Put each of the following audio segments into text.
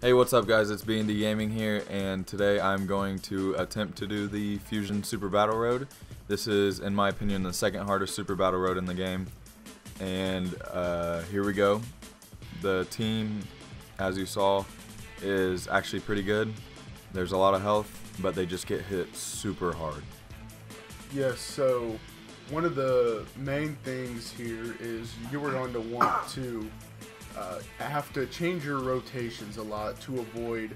Hey, what's up guys, it's B&D Gaming here, and today I'm going to attempt to do the Fusion Super Battle Road. This is, in my opinion, the second hardest Super Battle Road in the game. And here we go. The team, as you saw, is actually pretty good. There's a lot of health, but they just get hit super hard. Yes, so one of the main things here is you are going to want to have to change your rotations a lot to avoid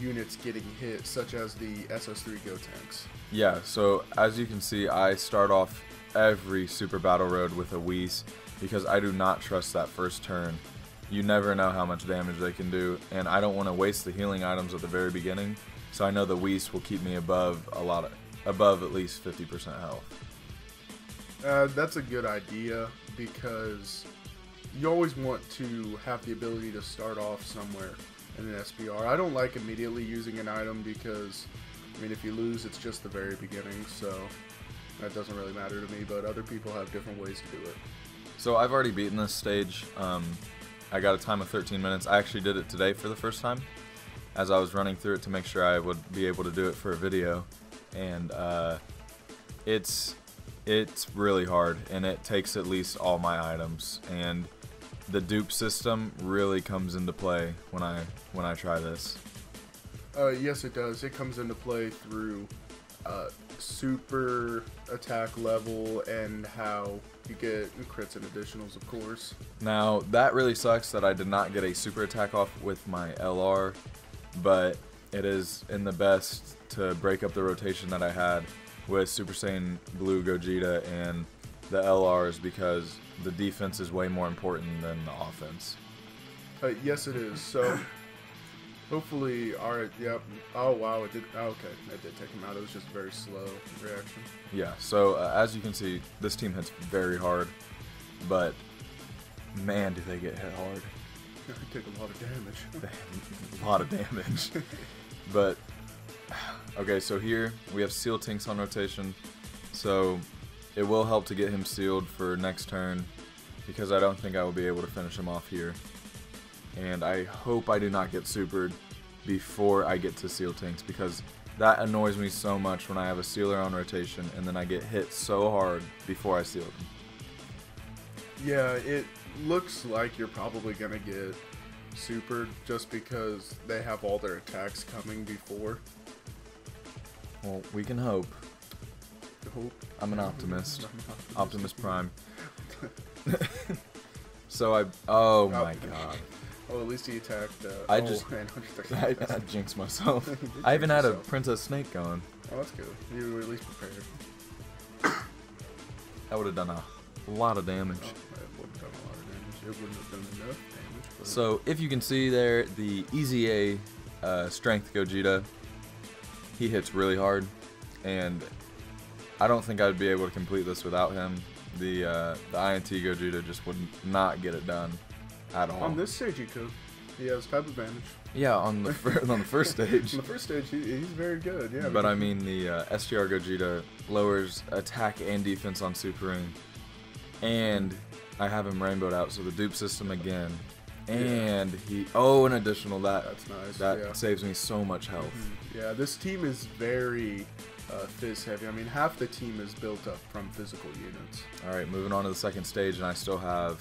units getting hit, such as the SS3 Gotenks. Yeah, so as you can see, I start off every Super Battle Road with a Whis because I do not trust that first turn. You never know how much damage they can do, and I don't want to waste the healing items at the very beginning, so I know the Whis will keep me above at least 50% health. That's a good idea because you always want to have the ability to start off somewhere in an SBR. I don't like immediately using an item because, I mean, if you lose, it's just the very beginning, so that doesn't really matter to me, but other people have different ways to do it. So I've already beaten this stage. I got a time of 13 minutes. I actually did it today for the first time as I was running through it to make sure I would be able to do it for a video, and it's really hard, and it takes at least all my items, and the dupe system really comes into play when I try this. Yes, it does. It comes into play through super attack level and how you get crits and additionals, of course. Now, that really sucks that I did not get a super attack off with my LR, but it is in the best to break up the rotation that I had with Super Saiyan Blue Gogeta and the LRs because the defense is way more important than the offense. Yes, it is. So hopefully, all right, yep. Oh wow, it did. Oh, okay, it did take him out. It was just a very slow reaction. Yeah. So as you can see, this team hits very hard, but man, do they get hit hard? They take a lot of damage. A lot of damage. But okay, so here we have Seal Tanks on rotation, so it will help to get him sealed for next turn because I don't think I will be able to finish him off here. And I hope I do not get supered before I get to Seal Tanks because that annoys me so much when I have a sealer on rotation and then I get hit so hard before I seal them. Yeah, it looks like you're probably going to get supered just because they have all their attacks coming before. Well, we can hope. Hope. I'm an optimist. Optimus Prime. So I... Oh my god. Oh, at least he attacked... I jinxed myself. I even had a Princess Snake going. Oh, that's good. You were at least prepared. That would have done a lot of damage. Oh, it would have done a lot of damage. It wouldn't have done enough damage. But... So, if you can see there, the EZA Strength Gogeta... He hits really hard, and I don't think I'd be able to complete this without him. The INT Gogeta just would not get it done at all. On this stage, he could. He has type advantage. Yeah, on the first stage. On the first stage, he's very good. Yeah. But I mean, the SGR Gogeta lowers attack and defense on supering, and I have him rainbowed out. So the dupe system again, and he an additional that's nice. That saves me so much health. Yeah, this team is very fizz heavy. I mean, half the team is built up from physical units. All right, moving on to the second stage, and I've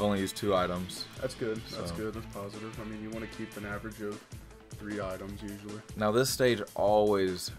only used 2 items. That's good. So. That's good. That's positive. I mean, you want to keep an average of 3 items usually. Now, this stage always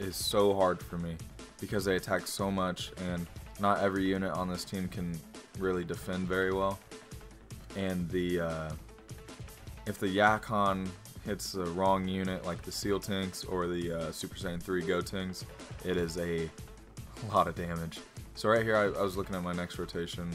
is so hard for me because they attack so much, and not every unit on this team can really defend very well. And the if the Yakon hits the wrong unit, like the Seal Tanks or the Super Saiyan 3 Gotenks, it is a lot of damage. So right here, I was looking at my next rotation,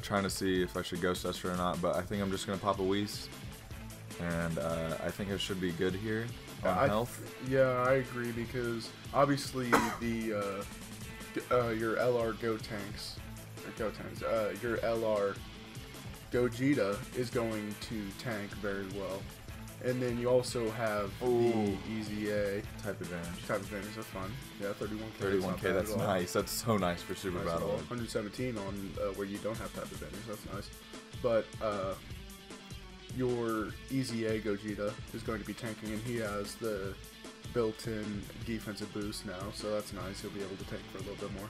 trying to see if I should Ghost Duster or not, but I think I'm just going to pop a Whis, and I think I should be good here on health. Yeah, I agree, because obviously the your LR Gotenks, your LR Gogeta is going to tank very well. And then you also have the EZA. Type advantage. Type advantage, that's fine. Yeah, 31k. 31k, that's nice. That's so nice for Super Battle. 117 on where you don't have type advantage, that's nice. But your EZA Gogeta is going to be tanking, and he has the built-in defensive boost now, so that's nice. He'll be able to tank for a little bit more.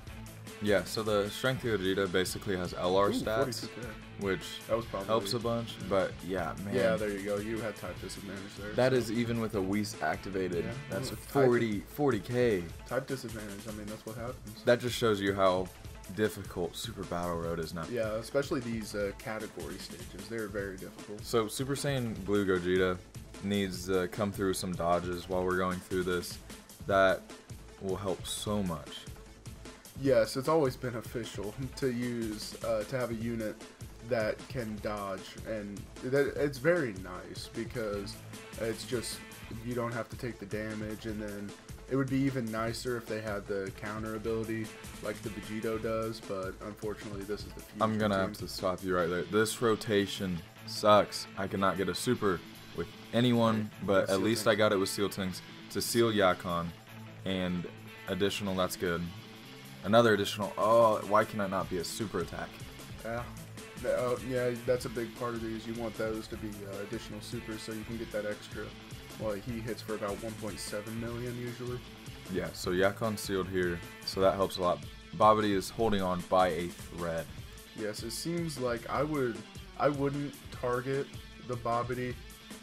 Yeah, so the Strength Gogeta basically has LR stats, 42K. Which helps a bunch, but yeah, man. Yeah, there you go. You had type disadvantage there. That is even with a Whis activated. Yeah. That's 40K. Type disadvantage, I mean, that's what happens. That just shows you how difficult Super Battle Road is now. Yeah, especially these category stages. They're very difficult. So Super Saiyan Blue Gogeta needs to come through some dodges while we're going through this. That will help so much. Yes, it's always beneficial to use to have a unit that can dodge, and it's very nice because it's just you don't have to take the damage. And then it would be even nicer if they had the counter ability like the Vegito does, but unfortunately this is the future. I'm gonna have to stop you right there. This rotation sucks. I cannot get a super with anyone, but at least I got it with Seal Tanks to seal Yakon, and additional, that's good. Another additional, oh, why can I not be a super attack? Yeah, that's a big part of these. You want those to be additional supers so you can get that extra. Well, he hits for about 1.7 million usually. Yeah, so Yakon sealed here, so that helps a lot. Babidi is holding on by a thread. Yes, it seems like I wouldn't target the Babidi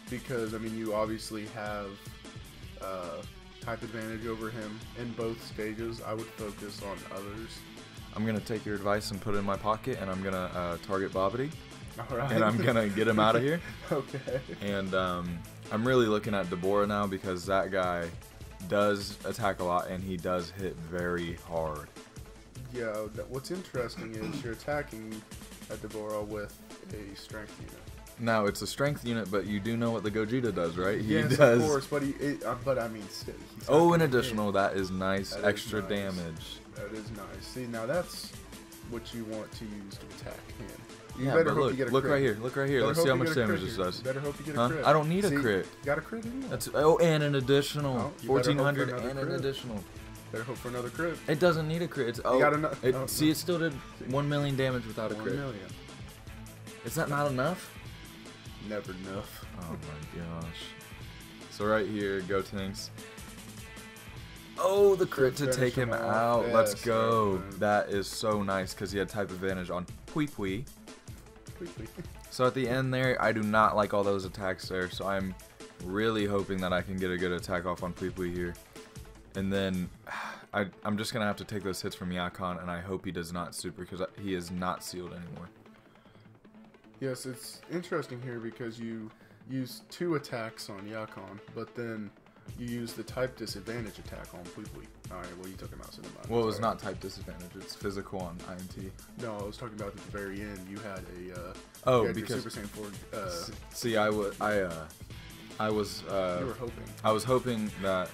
because, I mean, you obviously have... type advantage over him in both stages. I would focus on others. I'm gonna take your advice and put it in my pocket, and I'm gonna target Babidi. All right. And I'm gonna get him out of here. Okay. And I'm really looking at Deborah now because that guy does attack a lot and he does hit very hard. Yeah. What's interesting is you're attacking at Deborah with a strength unit. Now, it's a strength unit, but you do know what the Gogeta does, right? He yes, does... of course, but, I mean... Oh, an additional, that is nice. That extra is nice. Damage. That is nice. See, now that's what you want to use to attack him. You yeah, better but hope look, you get a look crit. Right here, look right here. Better let's see how much damage this does. Better hope you get a crit. I don't need a crit. You got a crit in there. That's, oh, and an additional. Oh, 1,400 and crit. An additional. Better hope for another crit. It doesn't need a crit. It's, oh, it, oh, see, no. It still did 1 million damage without a crit. 1 million. Is that not enough? Never enough. Oh my gosh. So right here, Gotenks. Oh, the crit to take him out. Yes, let's go. Man. That is so nice because he had type advantage on Pui Pui. So at the end there, I do not like all those attacks there. So I'm really hoping that I can get a good attack off on Pui Pui here. And then I'm just going to have to take those hits from Yakon, and I hope he does not super because he is not sealed anymore. Yes, it's interesting here because you use two attacks on Yakon, but then you use the type disadvantage attack on Pui Pui. All right, well, you took him out. So well, it was not type disadvantage. It's physical on INT. No, I was talking about at the very end. You had a oh, you had because your Super Saiyan 4. See, I was. You were hoping. I was hoping that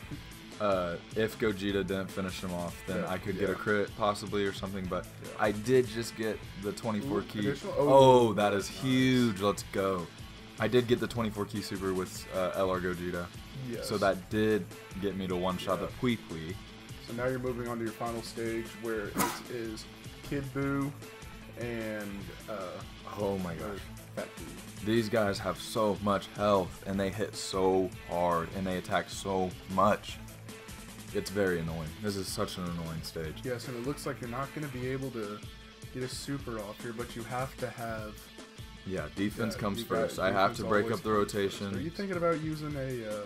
if Gogeta didn't finish him off, then I could get a crit possibly or something, but I did just get the 24 key. Oh, that is nice. Huge. Let's go. I did get the 24 key super with LR Gogeta. Yes. So that did get me to one shot the Pui Pui. So now you're moving on to your final stage where it is Kid Buu and oh my gosh, Fat Buu. These guys have so much health and they hit so hard and they attack so much. It's very annoying. This is such an annoying stage. Yes, and it looks like you're not going to be able to get a super off here, but you have to have... Yeah, defense comes first. I have to break up the rotation. Are you thinking about using a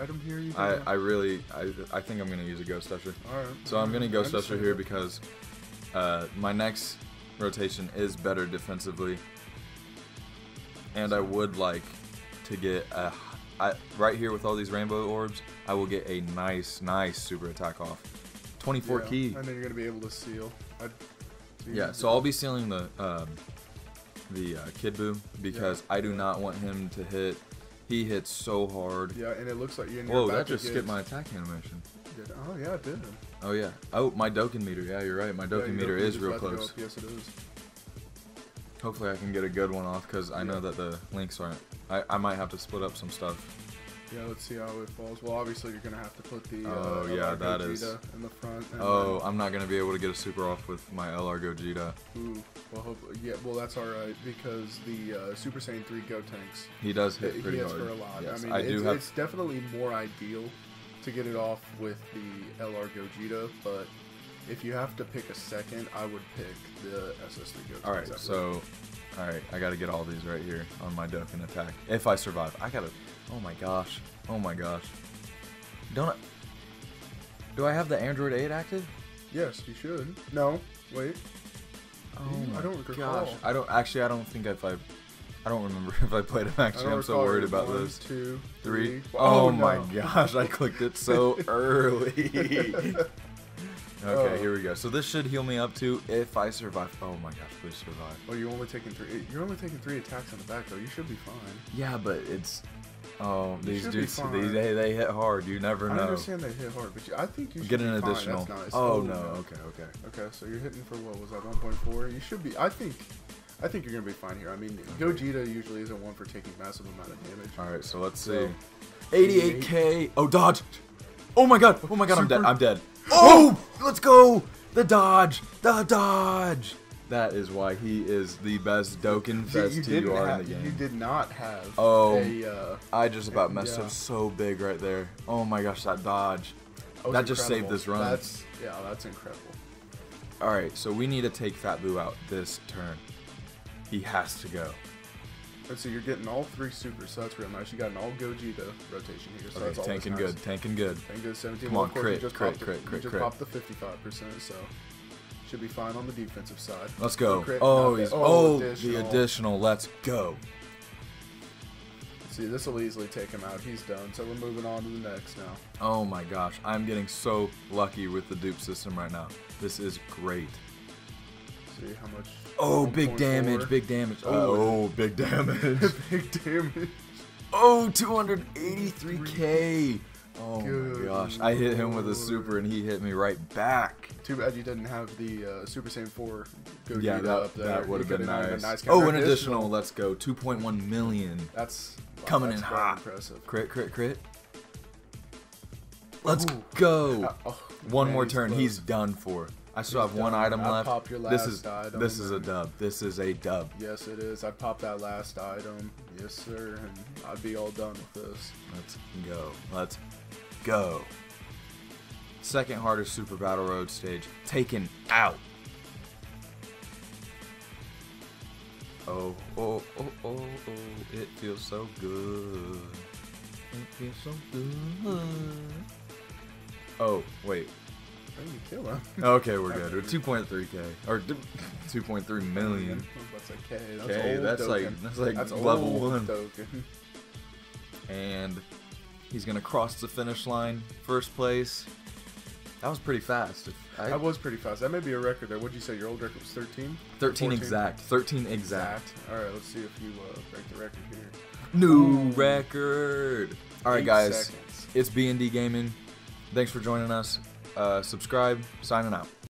item here? I think I'm going to use a Ghost Usher. All right. So I'm going to Ghost Usher here because my next rotation is better defensively, and I would like to get a... right here with all these rainbow orbs, I will get a nice super attack off. 24 key. And then you're going to be able to seal. So I'll be sealing the Kid Buu because I do not want him to hit. He hits so hard. Yeah, and it looks like you're in your Whoa, that just skipped my attack animation. Oh, yeah, it did. Oh, yeah. Oh, my Doken meter. Yeah, you're right. My Doken meter is real close. Yes, it is. Hopefully I can get a good one off because I know that the links aren't. I might have to split up some stuff. Yeah, let's see how it falls. Well, obviously you're gonna have to put the LR Gogeta in the front. And I'm not gonna be able to get a super off with my LR Gogeta. Ooh, well, hopefully, yeah. Well, that's all right because the Super Saiyan 3 Gotenks. He does hit pretty hard. He hits for a lot. Yes, I mean, it's definitely more ideal to get it off with the LR Gogeta, but if you have to pick a second, I would pick the SS3 Gotenks. All right, so. Alright, I gotta get all these right here on my duck and attack. If I survive, I gotta... Oh my gosh. Oh my gosh. Don't I... Do I have the Android 8 active? Yes, you should. No, wait. Oh, I don't recall. Gosh. I don't... Actually, I don't think if I... I don't remember if I played them, actually. I'm so worried about those. 1, 2, 3... Oh, my gosh, I clicked it so early. Okay, here we go. So this should heal me up to if I survive. Oh my gosh, please survive. Oh, you're only taking 3. You're only taking 3 attacks on the back though. You should be fine. Yeah, but it's. Oh, these dudes. They hit hard. You never know. I understand they hit hard, but I think you should get an additional. Fine. That's nice. Oh no. Okay. Okay, so you're hitting for what was that? 1.4. You should be. I think you're gonna be fine here. I mean, Gogeta usually isn't one for taking massive amount of damage. All right, so let's see. 88k. Oh, dodge. Oh my god. Oh my god. I'm dead. Oh! Let's go! The dodge! The dodge! That is why he is the best Dokenfest TUR in the game. You did not have I just about messed up so big right there. Oh my gosh, that dodge. That just saved this run. That's incredible. Alright, so we need to take Fat Buu out this turn. He has to go. And so you're getting all 3 supers, so that's real nice. You got an all Gogeta rotation here, so that's all nice. Tanking good. 17. Come on, crit. Popped the 55%, so should be fine on the defensive side. Let's go. The additional. Let's go. See, this will easily take him out. He's done, so we're moving on to the next now. Oh my gosh, I'm getting so lucky with the dupe system right now. This is great. See how much... Oh, big damage. Oh, big damage. Big damage. Oh, 283k. Oh, my gosh. I hit him with a super, and he hit me right back. Too bad you didn't have the Super Saiyan 4 Gogeta up there. That would have been nice. Oh, an additional. Let's go. 2.1 million. That's coming in hot. Impressive. Crit. Let's go. One more turn. He's done for. I still have one item left. This is a dub. This is a dub. Yes, it is. I popped that last item. Yes, sir. And I'd be all done with this. Let's go. Let's go. Second hardest Super Battle Road stage. Taken out. Oh. It feels so good. It feels so good. Oh, wait. Okay, we're good. We're 2.3k or 2.3 million. That's okay. That's level 1. Token. And he's gonna cross the finish line, first place. That was pretty fast. That was pretty fast. That may be a record there. What'd you say? Your old record was 13. 13 exact. 13 exact. All right, let's see if you break the record here. New record. All right, guys. It's B&D Gaming. Thanks for joining us. Subscribe, signing out.